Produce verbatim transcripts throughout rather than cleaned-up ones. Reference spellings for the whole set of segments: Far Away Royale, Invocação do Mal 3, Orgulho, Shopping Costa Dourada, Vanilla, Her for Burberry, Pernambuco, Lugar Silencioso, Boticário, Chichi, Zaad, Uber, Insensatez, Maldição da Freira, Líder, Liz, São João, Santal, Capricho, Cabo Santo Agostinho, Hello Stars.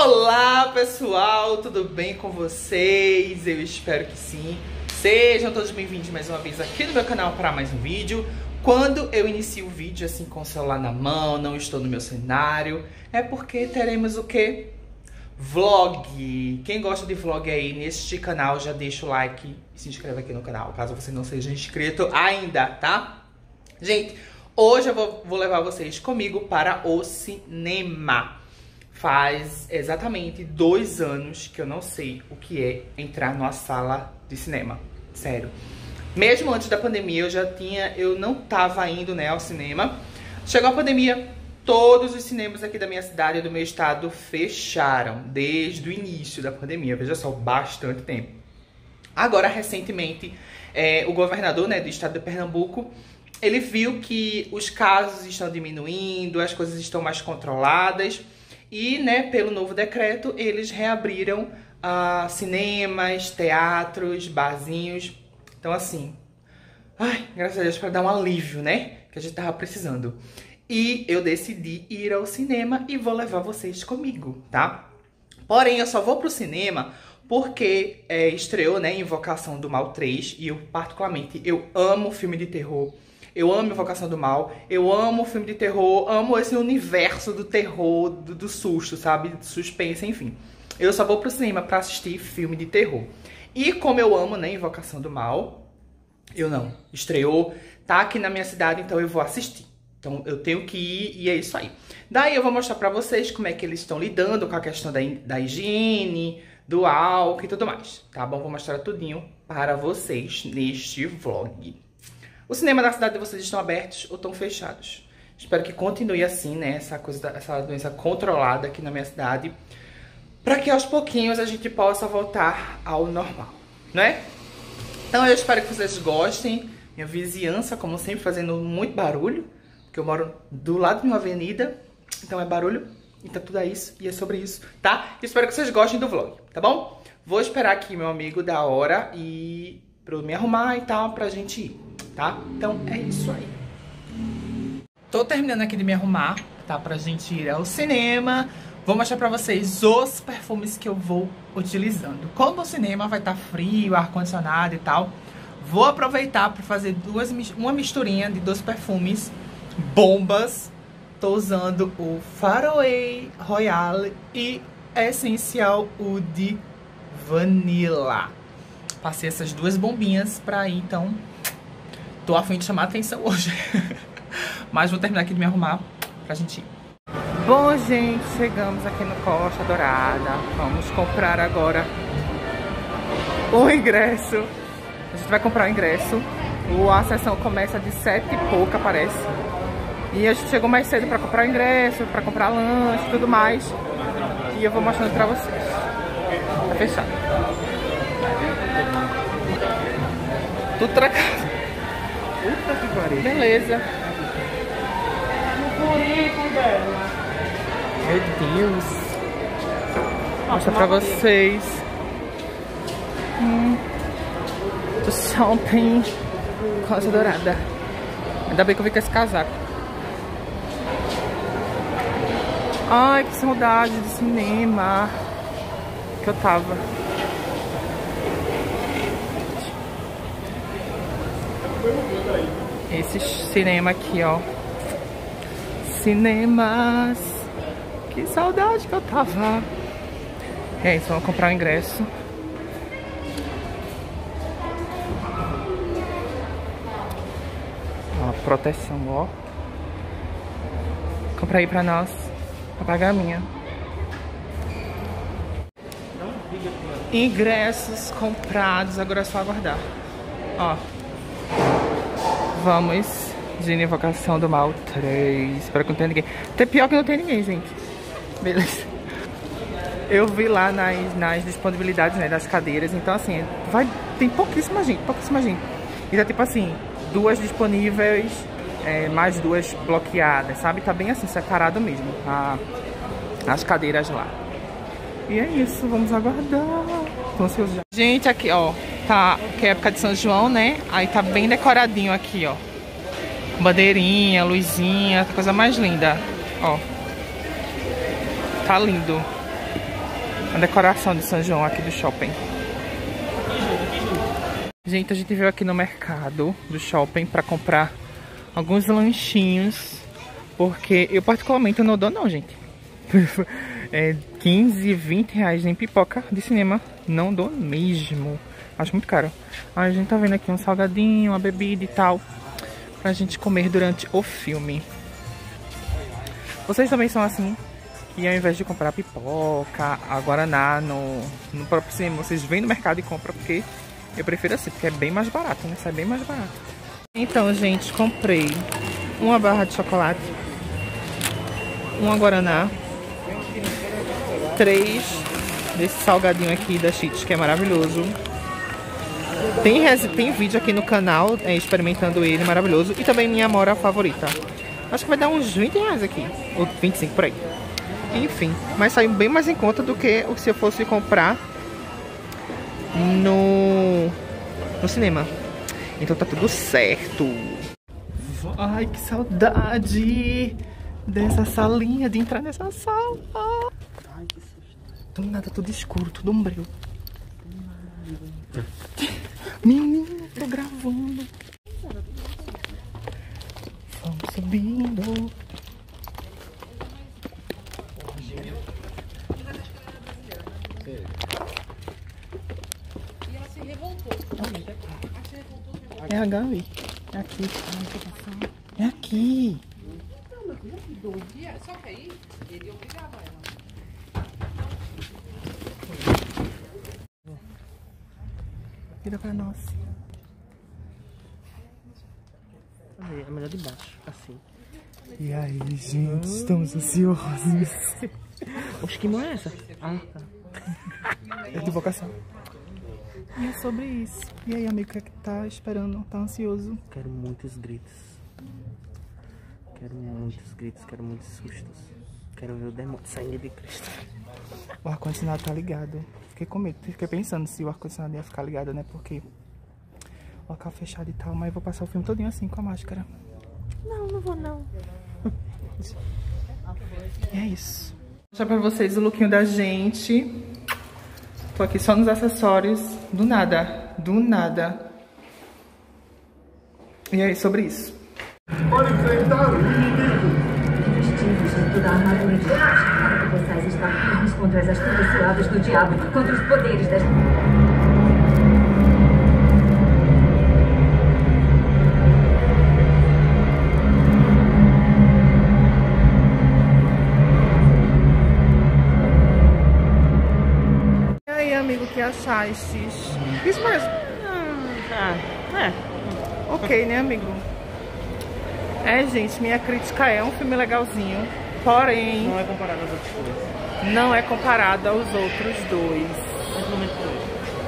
Olá pessoal, tudo bem com vocês? Eu espero que sim. Sejam todos bem-vindos mais uma vez aqui no meu canal para mais um vídeo. Quando eu inicio o vídeo assim com o celular na mão, não estou no meu cenário, é porque teremos o quê? Vlog. Quem gosta de vlog aí neste canal, já deixa o like e se inscreve aqui no canal, caso você não seja inscrito ainda, tá? Gente, hoje eu vou, vou levar vocês comigo para o cinema. Faz exatamente dois anos que eu não sei o que é entrar numa sala de cinema. Sério. Mesmo antes da pandemia, eu já tinha... Eu não tava indo, né, ao cinema. Chegou a pandemia, todos os cinemas aqui da minha cidade e do meu estado fecharam. Desde o início da pandemia. Veja só, bastante tempo. Agora, recentemente, é, o governador, né, do estado de Pernambuco... Ele viu que os casos estão diminuindo, as coisas estão mais controladas. E, né, pelo novo decreto, eles reabriram ah, cinemas, teatros, barzinhos. Então, assim, ai, graças a Deus, para dar um alívio, né, que a gente tava precisando. E eu decidi ir ao cinema e vou levar vocês comigo, tá? Porém, eu só vou pro cinema... Porque é, estreou, né, Invocação do Mal três, e eu, particularmente, eu amo filme de terror, eu amo Invocação do Mal, eu amo filme de terror, amo esse universo do terror, do, do susto, sabe, suspense, enfim. Eu só vou pro cinema pra assistir filme de terror. E como eu amo, né, Invocação do Mal, eu não, estreou, tá aqui na minha cidade, então eu vou assistir. Então eu tenho que ir e é isso aí. Daí eu vou mostrar pra vocês como é que eles estão lidando com a questão da, da higiene... do álcool e tudo mais, tá bom? Vou mostrar tudinho para vocês neste vlog. O cinema da cidade de vocês estão abertos ou estão fechados? Espero que continue assim, né? Essa coisa, essa doença controlada aqui na minha cidade, para que aos pouquinhos a gente possa voltar ao normal, né? Então eu espero que vocês gostem. Minha vizinhança, como sempre, fazendo muito barulho, porque eu moro do lado de uma avenida, então é barulho. Então tudo é isso e é sobre isso, tá? Espero que vocês gostem do vlog, tá bom? Vou esperar aqui meu amigo da hora e pra eu me arrumar e tal, pra gente ir, tá? Então é isso aí. Tô terminando aqui de me arrumar, tá? Pra gente ir ao cinema. Vou mostrar pra vocês os perfumes que eu vou utilizando. Como o cinema vai estar frio, ar-condicionado e tal, vou aproveitar pra fazer duas, uma misturinha de dois perfumes bombas. Tô usando o Far Away Royale e Essencial o de Vanilla. Passei essas duas bombinhas pra ir, então tô a fim de chamar a atenção hoje. Mas vou terminar aqui de me arrumar pra gente ir. Bom, gente, chegamos aqui no Costa Dourada. Vamos comprar agora o ingresso. A gente vai comprar o ingresso. A sessão começa de sete e pouca, parece. E a gente chegou mais cedo pra comprar o ingresso, pra comprar lanche e tudo mais. E eu vou mostrando pra vocês. Tá fechado. Tudo trancado. Puta que pariu. Beleza. Meu Deus. Mostra pra vocês. Hum. Do Shopping Costa Dourada. Ainda bem que eu vim com esse casaco. Ai, que saudade de cinema que eu tava. Esse cinema aqui, ó. Cinemas. Que saudade que eu tava. É isso, vamos comprar o ingresso. Ó, proteção, ó. Compra aí pra nós. Pagar a minha. Ingressos comprados, agora é só aguardar. Ó. Vamos de Invocação do Mal três. Espero que não tenha ninguém. Até pior que não tem ninguém, gente. Beleza. Eu vi lá nas, nas disponibilidades, né, das cadeiras. Então, assim, vai, tem pouquíssima gente, pouquíssima gente. E tá tipo assim, duas disponíveis... É, mais duas bloqueadas, sabe? Tá bem assim, separado mesmo, a, as cadeiras lá. E é isso, vamos aguardar. Gente, aqui, ó, tá, que é época de São João, né? Aí tá bem decoradinho aqui, ó. Bandeirinha, luzinha, coisa mais linda, ó. Tá lindo. a decoração de São João aqui do shopping. Gente, a gente veio aqui no mercado do shopping para comprar alguns lanchinhos, porque eu particularmente não dou não, gente. É quinze, vinte reais em pipoca de cinema, não dou mesmo. Acho muito caro. Aí a gente tá vendo aqui um salgadinho, uma bebida e tal, pra gente comer durante o filme. Vocês também são assim? Que ao invés de comprar pipoca, a guaraná no, no próprio cinema, vocês vêm no mercado e compram, porque eu prefiro assim, porque é bem mais barato, né? Sai bem mais barato. Então, gente, comprei uma barra de chocolate, uma guaraná, três desse salgadinho aqui da Chichi, que é maravilhoso. Tem, tem vídeo aqui no canal, é, experimentando ele, maravilhoso. E também minha amora favorita. Acho que vai dar uns vinte reais aqui, ou vinte e cinco por aí. Enfim, mas saiu bem mais em conta do que se eu fosse comprar no, no cinema. Então tá tudo certo. Ai, que saudade dessa salinha, de entrar nessa sala. Ai, que susto. Do nada, tudo escuro, tudo ombreu. Menina, tô gravando. Vamos subindo. E ela se revoltou. É a Gabi. É aqui. É aqui. Então, meu filho, é só que aí ele obrigava ela. Vira pra nós. É melhor de baixo, assim. E aí, gente, estamos ansiosos. Oxe, que mão é essa? Ah, tá. É de vocação. E é sobre isso. E aí, amigo, que é que tá esperando? Tá ansioso? Quero muitos gritos. Quero muitos gritos, quero muitos sustos. Quero ver o demônio saindo de Cristo. O ar-condicionado tá ligado. Fiquei com medo, fiquei pensando se o ar-condicionado ia ficar ligado, né? Porque o local fechado e tal, mas eu vou passar o filme todinho assim, com a máscara. Não, não vou não. E é isso. Vou mostrar pra vocês o lookinho da gente. Tô aqui só nos acessórios. Do nada, do nada. E aí, sobre isso. Pode enfrentar o inimigo. Toda a armadura de para que possais estar firmes contra as astutas ciladas do diabo, contra os poderes das... E aí, amigo, que achaste? Isso mesmo? Ah, é. Ok, né, amigo? É, gente, minha crítica é um filme legalzinho, porém... Não é comparado aos outros dois. Não é comparado aos outros dois.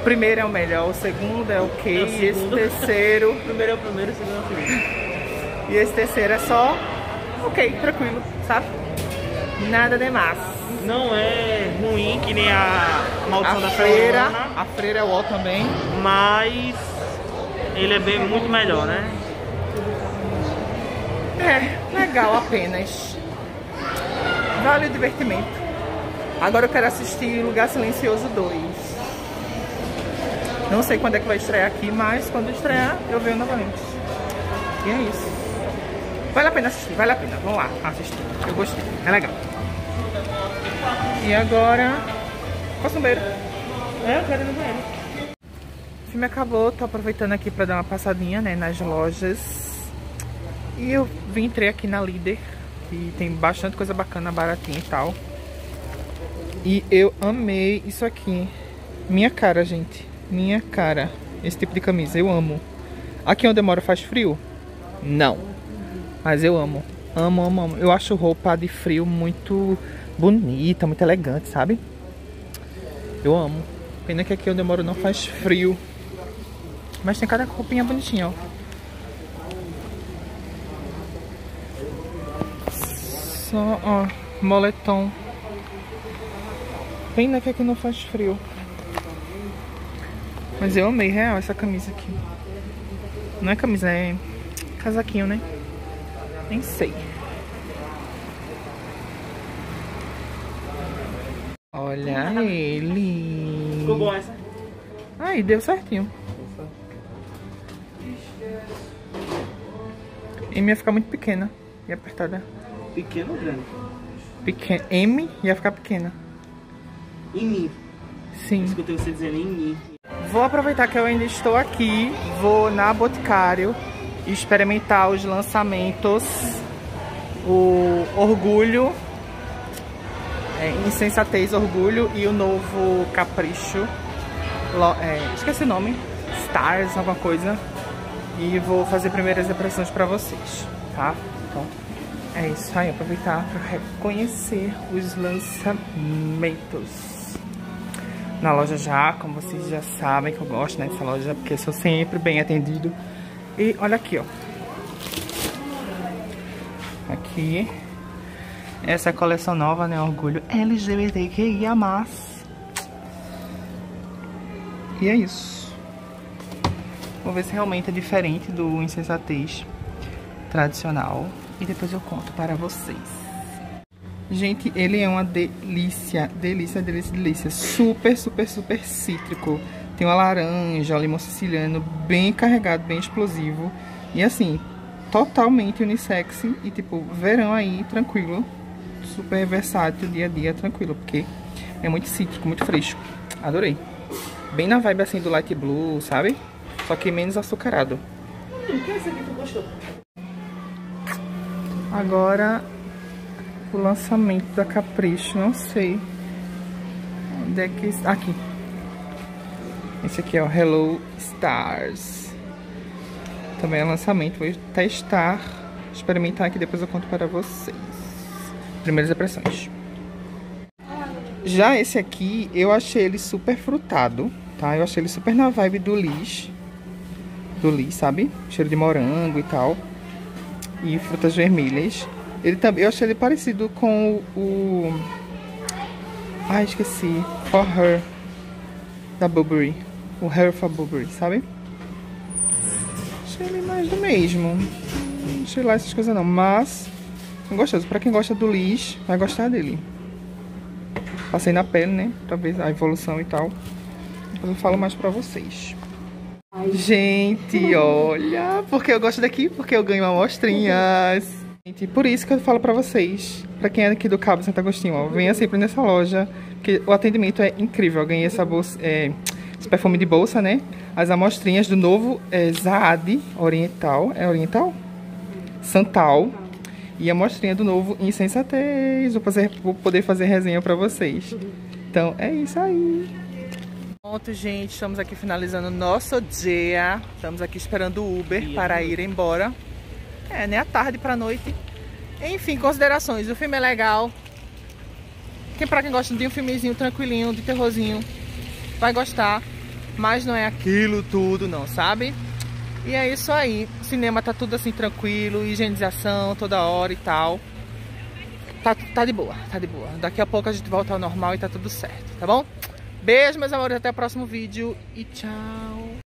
O primeiro é o melhor, o segundo é ok, é o e esse terceiro... O primeiro é o primeiro, o segundo é o segundo. E esse terceiro é só ok, tranquilo, sabe? Nada demais. Não é ruim, que nem a Maldição da Freira. A Freira é o ó também. Mas ele é bem muito melhor, né? É, legal apenas. Vale o divertimento. Agora eu quero assistir Lugar Silencioso dois. Não sei quando é que vai estrear aqui, mas quando estrear eu venho novamente. E é isso. Vale a pena assistir, vale a pena. Vamos lá, assistir. Eu gostei, é legal. E agora... Posso no banheiro? É, eu quero ir no banheiro. O filme acabou, tô aproveitando aqui pra dar uma passadinha, né, nas lojas. E eu vim, entrei aqui na Líder, que tem bastante coisa bacana, baratinha e tal. E eu amei isso aqui. Minha cara, gente. Minha cara. Esse tipo de camisa, eu amo. Aqui onde eu moro faz frio? Não. Mas eu amo. Amo, amo, amo. Eu acho roupa de frio muito bonita, muito elegante, sabe? Eu amo. Pena que aqui onde eu moro não faz frio. Mas tem cada roupinha bonitinha, ó. Só, ó, moletom. Pena que aqui não faz frio. Mas eu amei, real, essa camisa aqui. Não é camisa, é casaquinho, né? Nem sei. Ó, Olha ele. Ficou bom essa? Aí, deu certinho. M ia ficar muito pequena. Ia apertada. Pequena ou grande? Pequen... M ia ficar pequena. Em mim. Sim. Escutei você dizendo em mim. Vou aproveitar que eu ainda estou aqui. Vou na Boticário experimentar os lançamentos. O Orgulho. É, Insensatez, Orgulho. E o novo Capricho. Lo... É, esqueci o nome. Stars, alguma coisa. E vou fazer primeiras impressões pra vocês, tá? Então, é isso aí. Aproveitar pra reconhecer os lançamentos. Na loja já, como vocês já sabem que eu gosto, né, dessa loja, porque eu sou sempre bem atendido. E olha aqui, ó. Aqui. Essa é a coleção nova, né, Orgulho L G B T Q I A mais. E é isso. Vou ver se realmente é diferente do Insensatez tradicional. E depois eu conto para vocês. Gente, ele é uma delícia. Delícia, delícia, delícia. Super, super, super cítrico. Tem uma laranja, um limão siciliano bem carregado, bem explosivo. E assim, totalmente unissex. E tipo, verão aí, tranquilo. Super versátil, dia a dia, tranquilo. Porque é muito cítrico, muito fresco. Adorei. Bem na vibe assim do light blue, sabe? Só que menos açucarado. Hum, que é esse aqui que tu gostou? Agora, o lançamento da Capricho. Não sei. Onde é que... Aqui. Esse aqui é o Hello Stars. Também é lançamento. Vou testar, experimentar aqui. Depois eu conto para vocês. Primeiras impressões. Já esse aqui, eu achei ele super frutado, tá? Eu achei ele super na vibe do Liz. Do Liz, sabe? Cheiro de morango e tal. E frutas vermelhas. Ele também, eu achei ele parecido com o, o... Ai, esqueci. For Her. Da Burberry. O Her for Burberry, sabe? Achei ele mais do mesmo. Não achei lá essas coisas não. Mas gostoso. Pra quem gosta do Liz, vai gostar dele. Passei na pele, né? Pra ver a evolução e tal. Depois eu falo mais pra vocês. Gente, olha, porque eu gosto daqui, porque eu ganho amostrinhas. Gente, por isso que eu falo pra vocês, pra quem é aqui do Cabo Santo Agostinho, ó, venha sempre nessa loja, porque o atendimento é incrível. Eu ganhei essa bolsa, é, esse perfume de bolsa, né? As amostrinhas do novo é, Zaad, Oriental, é Oriental? Santal. E a amostrinha do novo Insensatez. Vou, fazer, vou poder fazer resenha pra vocês. Então, é isso aí. Pronto, gente, estamos aqui finalizando nosso dia. Estamos aqui esperando o Uber dia para ir embora. É, né? À tarde para noite. Enfim, considerações. O filme é legal. Quem, pra quem gosta de um filmezinho tranquilinho, de terrorzinho, vai gostar. Mas não é aquilo tudo, não, sabe? E é isso aí. O cinema tá tudo assim tranquilo, higienização toda hora e tal. Tá, tá de boa, tá de boa. Daqui a pouco a gente volta ao normal e tá tudo certo, tá bom? Beijo, meus amores, até o próximo vídeo e tchau!